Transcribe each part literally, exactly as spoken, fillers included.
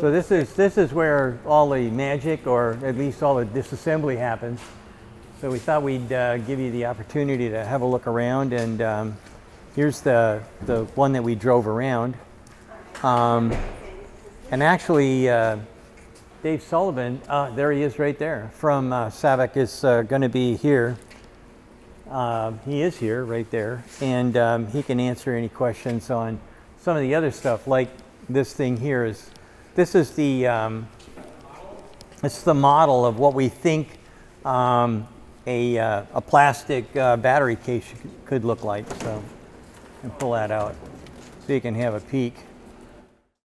So this is, this is where all the magic, or at least all the disassembly, happens. So we thought we'd uh, give you the opportunity to have a look around, and um, here's the, the one that we drove around. Um, and actually, uh, Dave Sullivan, uh, there he is right there, from uh, SABIC, is uh, going to be here. Uh, he is here right there, and um, he can answer any questions on some of the other stuff, like this thing here is, this is the, um, it's the model of what we think um, a, uh, a plastic uh, battery case could look like. So, and pull that out so you can have a peek.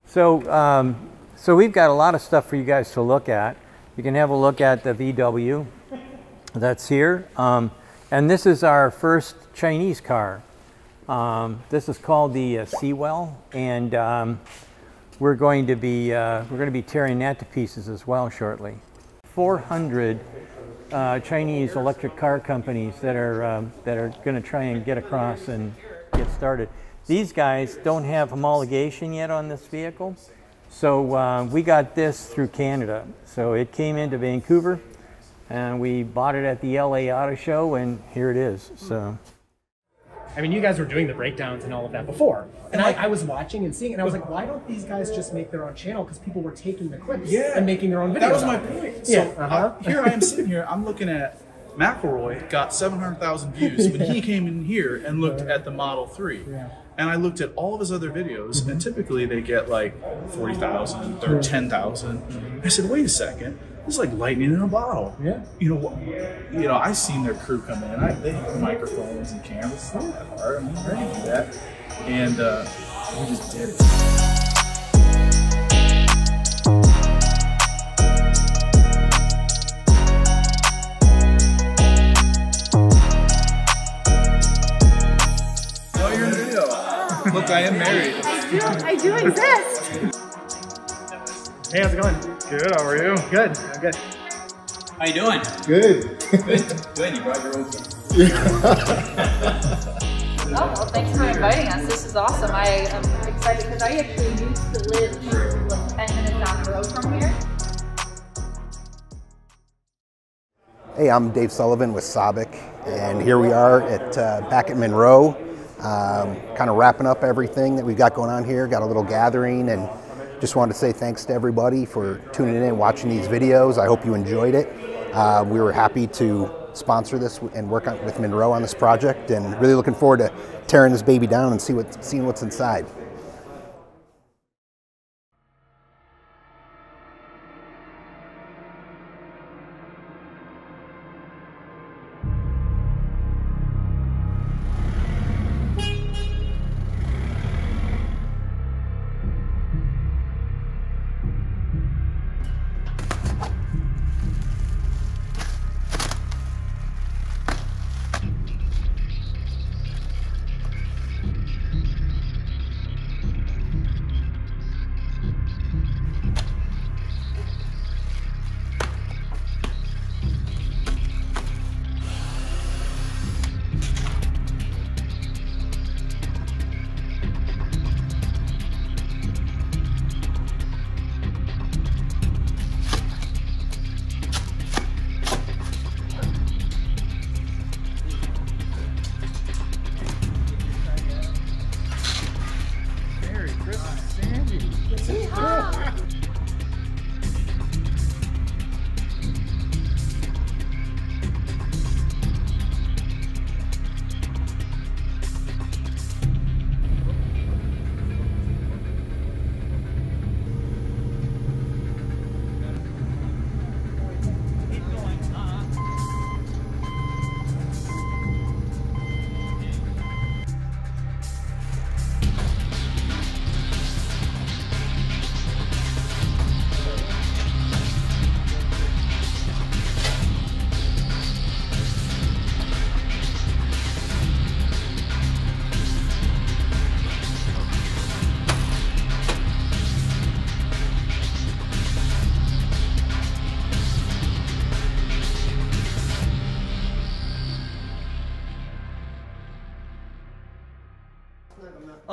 So, um, so we've got a lot of stuff for you guys to look at. You can have a look at the V W that's here. Um, and this is our first Chinese car. Um, this is called the uh, Seawell, and um, we're going to be uh, we're going to be tearing that to pieces as well shortly. four hundred uh, Chinese electric car companies that are um, that are going to try and get across and get started. These guys don't have homologation yet on this vehicle, so uh, we got this through Canada. So it came into Vancouver, and we bought it at the L A Auto Show, and here it is. So. I mean, you guys were doing the breakdowns and all of that before, and I, I was watching and seeing, and I was like, why don't these guys just make their own channel? Because people were taking the clips yeah, and making their own videos. That was my point. So yeah. uh-huh. I, here I am sitting here, I'm looking at McElroy got seven hundred thousand views when he came in here and looked at the Model three. Yeah. And I looked at all of his other videos, and typically they get like forty thousand or ten thousand. I said, wait a second. It's like lightning in a bottle. Yeah. You know, you know, I seen their crew come in. I, they have microphones and cameras. It's not that hard. I mean, we're ready to do that. And uh, we just did it. Look, I am married. I do, I do exist. Hey, how's it going? Good, how are you? Good, I'm good. How you doing? Good. Good, good. You brought your own stuff. Oh, well, thanks for inviting us. This is awesome. I am excited because I actually used to live like ten minutes down the road from here. Hey, I'm Dave Sullivan with SABIC, and here we are at uh, back at Monroe. Um, kind of wrapping up everything that we've got going on here. Got a little gathering, and just wanted to say thanks to everybody for tuning in and watching these videos. I hope you enjoyed it. Uh, we were happy to sponsor this and work on, with Monroe on this project, and really looking forward to tearing this baby down and see what, seeing what's inside.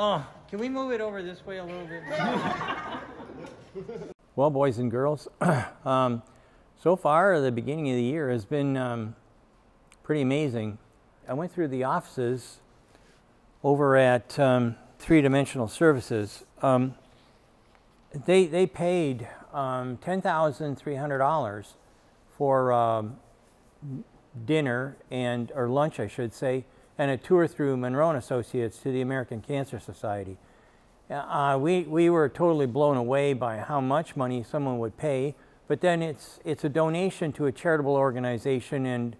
Oh, can we move it over this way a little bit? Well, boys and girls, um, so far the beginning of the year has been um, pretty amazing. I went through the offices over at um, Three Dimensional Services. Um, they, they paid um, ten thousand three hundred dollars for um, dinner and, or lunch I should say, and a tour through Monroe and Associates to the American Cancer Society. Uh, we, we were totally blown away by how much money someone would pay, but then it's, it's a donation to a charitable organization, and,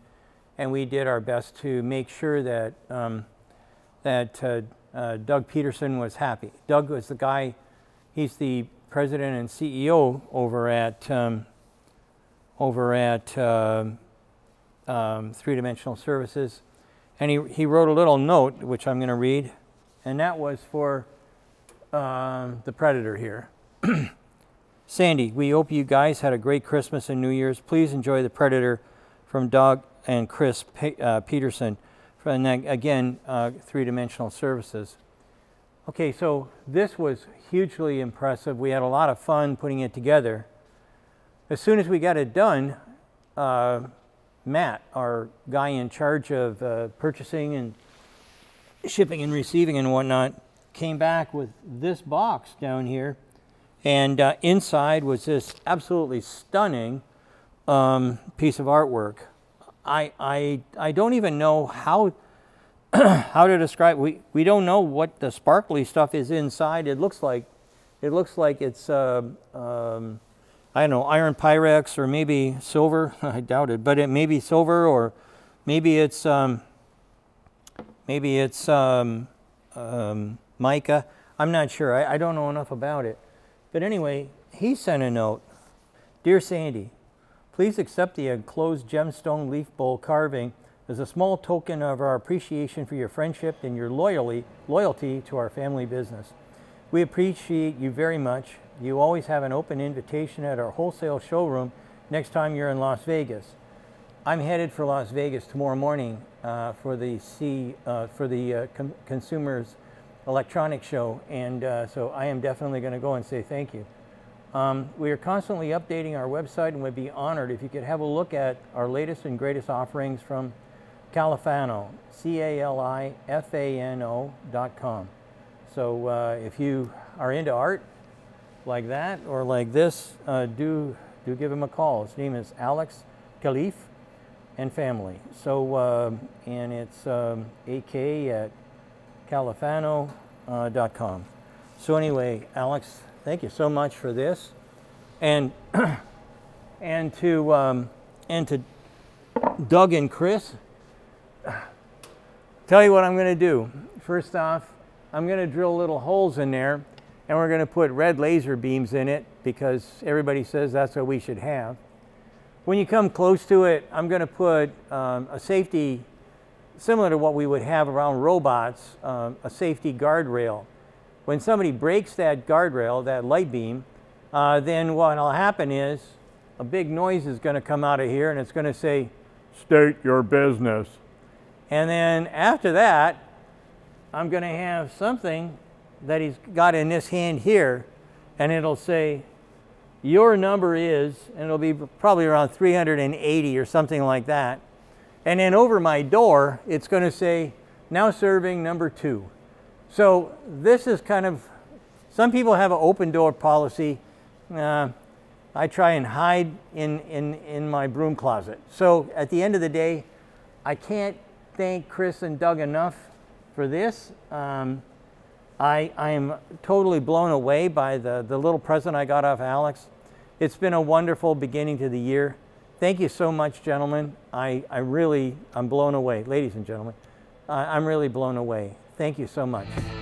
and we did our best to make sure that, um, that uh, uh, Doug Peterson was happy. Doug was the guy, he's the president and C E O over at, um, over at uh, um, Three Dimensional Services, and he, he wrote a little note, which I'm going to read, and that was for Uh, the Predator here. Sandy, we hope you guys had a great Christmas and New Year's. Please enjoy the Predator from Doug and Chris Pe uh, Peterson. And then again, uh, Three Dimensional Services. Okay, so this was hugely impressive. We had a lot of fun putting it together. As soon as we got it done, uh, Matt, our guy in charge of uh, purchasing and shipping and receiving and whatnot, came back with this box down here, and uh, inside was this absolutely stunning um, piece of artwork. I, I, I don't even know how, how to describe, we, we don't know what the sparkly stuff is inside. It looks like, it looks like it's, uh, um, I don't know, iron pyrex or maybe silver, I doubt it, but it may be silver, or maybe it's, um, maybe it's, um, um, mica. I'm not sure. I, I don't know enough about it. But anyway, he sent a note. Dear Sandy, please accept the enclosed gemstone leaf bowl carving as a small token of our appreciation for your friendship and your loyalty, loyalty to our family business. We appreciate you very much. You always have an open invitation at our wholesale showroom next time you're in Las Vegas. I'm headed for Las Vegas tomorrow morning uh, for the, C, uh, for the uh, com consumers electronic show, and uh, so I am definitely going to go and say thank you. Um, we are constantly updating our website and would be honored if you could have a look at our latest and greatest offerings from Califano, C A L I F A N O dot com. So uh, if you are into art like that or like this, uh, do, do give him a call. His name is Alex Khalif and family. So, uh, and it's um, A K at Califano dot com. So anyway, Alex, thank you so much for this, and and to um, and to Doug and Chris. Tell you what I'm going to do. First off, I'm going to drill little holes in there, and we're going to put red laser beams in it because everybody says that's what we should have. When you come close to it, I'm going to put um, a safety, similar to what we would have around robots, um, a safety guardrail. When somebody breaks that guardrail, that light beam, uh, then what will happen is a big noise is going to come out of here, and it's going to say, state your business. And then after that, I'm going to have something that he's got in this hand here, and it'll say, your number is, and it'll be probably around three hundred eighty or something like that. And then over my door, it's going to say, now serving number two. So this is kind of, some people have an open door policy. Uh, I try and hide in, in, in my broom closet. So at the end of the day, I can't thank Chris and Doug enough for this. Um, I, I am totally blown away by the, the little present I got off Alex. It's been a wonderful beginning to the year. Thank you so much, gentlemen. I, I really, I'm blown away. Ladies and gentlemen, I, I'm really blown away. Thank you so much.